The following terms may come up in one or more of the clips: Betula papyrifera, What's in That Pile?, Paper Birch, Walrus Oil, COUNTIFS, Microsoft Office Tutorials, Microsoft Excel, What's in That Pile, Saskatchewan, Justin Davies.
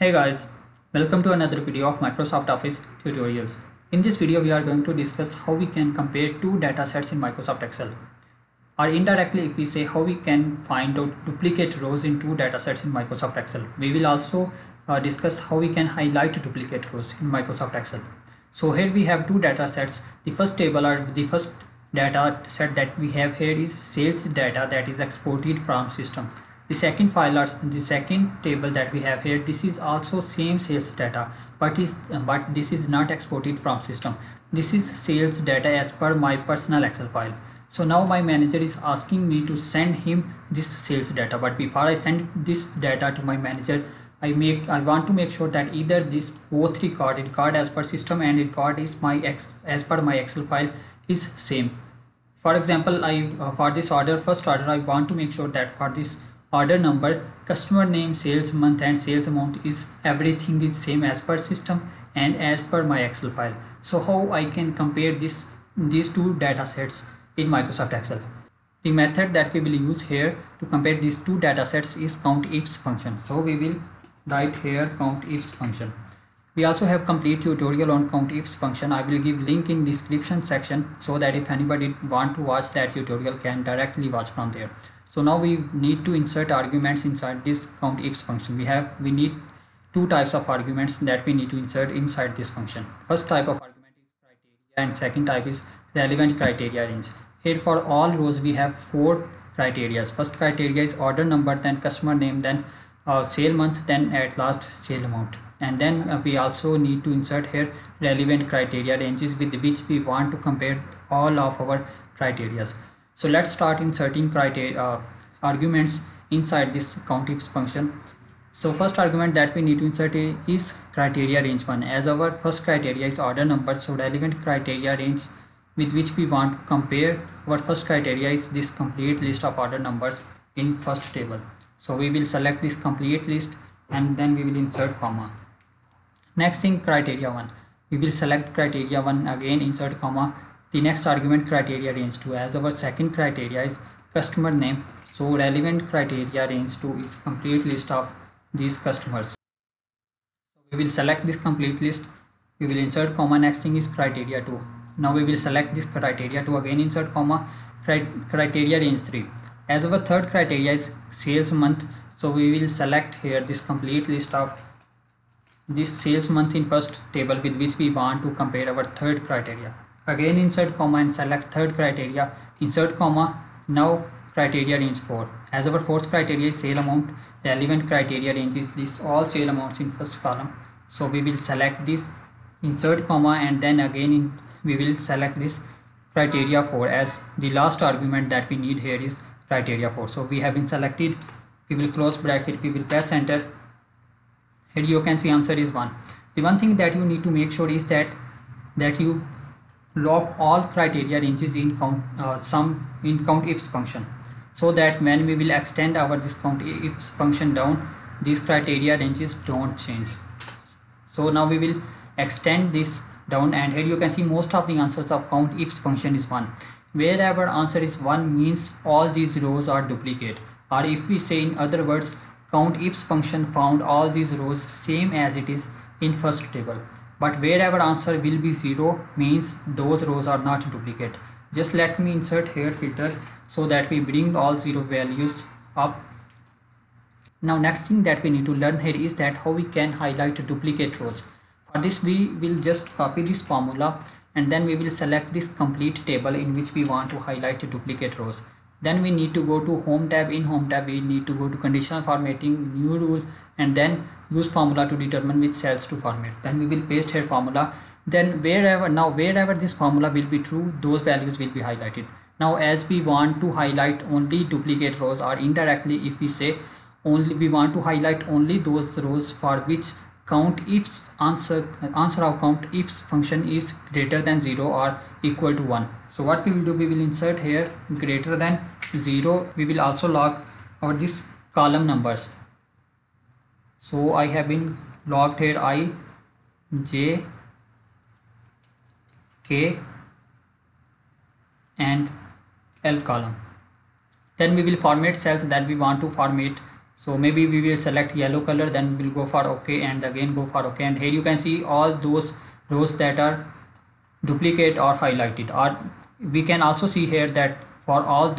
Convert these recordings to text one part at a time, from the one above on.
Hey guys, welcome to another video of Microsoft Office Tutorials. In this video we are going to discuss how we can compare two data sets in Microsoft Excel, or indirectly if we say how we can find out duplicate rows in two data sets in Microsoft Excel. We will also discuss how we can highlight duplicate rows in Microsoft Excel. So here we have two data sets. The first table or the first data set that we have here is sales data that is exported from system. The second file or the second table that we have here, this is also same sales data, but this is not exported from system. This is sales data as per my personal Excel file. So now my manager is asking me to send him this sales data, but before I send this data to my manager, I want to make sure that either this both record as per system and record is as per my Excel file is same. For example, for this first order, I want to make sure that for this order number, customer name, sales month and sales amount is everything is same as per system and as per my Excel file. So how I can compare these two data sets in Microsoft Excel? The method that we will use here to compare these two data sets is COUNTIFS function. So we will write here COUNTIFS function. We also have complete tutorial on COUNTIFS function. I will give link in description section so that if anybody want to watch that tutorial can directly watch from there. So now we need to insert arguments inside this COUNTIFS function. We need two types of arguments that we need to insert inside this function. First type of argument is criteria and second type is relevant criteria range. Here for all rows we have four criteria. First criteria is order number, then customer name, then sale month, then at last sale amount. And then we also need to insert here relevant criteria ranges with which we want to compare all of our criteria. So let's start inserting criteria arguments inside this COUNTIFS function. So first argument that we need to insert is criteria range 1. As our first criteria is order number, so relevant criteria range with which we want to compare our first criteria is this complete list of order numbers in first table. So we will select this complete list and then we will insert comma. Next thing, criteria 1. We will select criteria 1 again, insert comma. The next argument, criteria range 2, as our second criteria is customer name, so relevant criteria range 2 is complete list of these customers. So we will select this complete list, we will insert comma. Next thing is criteria 2. Now we will select this criteria 2 again, insert comma. Criteria range 3, as our third criteria is sales month, so we will select here this complete list of this sales month in first table with which we want to compare our third criteria. Again insert comma and select third criteria, insert comma. Now criteria range 4, as our fourth criteria is sale amount, relevant criteria range is this all sale amounts in first column, so we will select this, insert comma, and then again we will select this criteria 4 as the last argument that we need here is criteria 4. So we have been selected, we will close bracket, we will press enter. Here you can see answer is 1. The one thing that you need to make sure is that you lock all criteria ranges in COUNTIFS function, so that when we will extend our this COUNTIFS function down, these criteria ranges don't change. So now we will extend this down, and here you can see most of the answers of COUNTIFS function is 1. Wherever answer is 1 means all these rows are duplicate, or if we say in other words, COUNTIFS function found all these rows same as it is in first table. But wherever answer will be 0 means those rows are not duplicate. Just let me insert here filter so that we bring all 0 values up. Now next thing that we need to learn here is that how we can highlight duplicate rows. For this we will just copy this formula and then we will select this complete table in which we want to highlight duplicate rows. Then we need to go to home tab. In home tab we need to go to conditional formatting, new rule, and then use formula to determine which cells to format. Then we will paste here formula. Then wherever this formula will be true, those values will be highlighted. Now as we want to highlight only duplicate rows, or indirectly if we say we want to highlight only those rows for which COUNTIFS answer of COUNTIFS function is greater than 0 or equal to 1. So what we will do, we will insert here greater than 0. We will also log our this column numbers. So I have been logged here I, J, K and L column. Then we will format cells that we want to format. So maybe we will select yellow color, then we'll go for OK and again go for OK. And here you can see all those rows that are duplicate or highlighted, or we can also see here that for all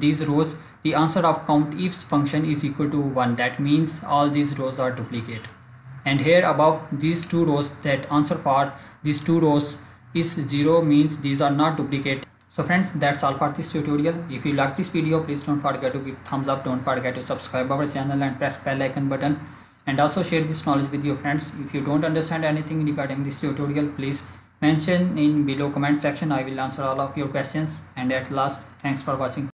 these rows the answer of COUNTIFS function is equal to 1. That means all these rows are duplicate. And here above these two rows, that answer for these two rows is 0, means these are not duplicate. So friends, that's all for this tutorial. If you like this video, please don't forget to give thumbs up, don't forget to subscribe our channel and press bell icon button, and also share this knowledge with your friends. If you don't understand anything regarding this tutorial, please mention in below comment section. I will answer all of your questions. And at last, thanks for watching.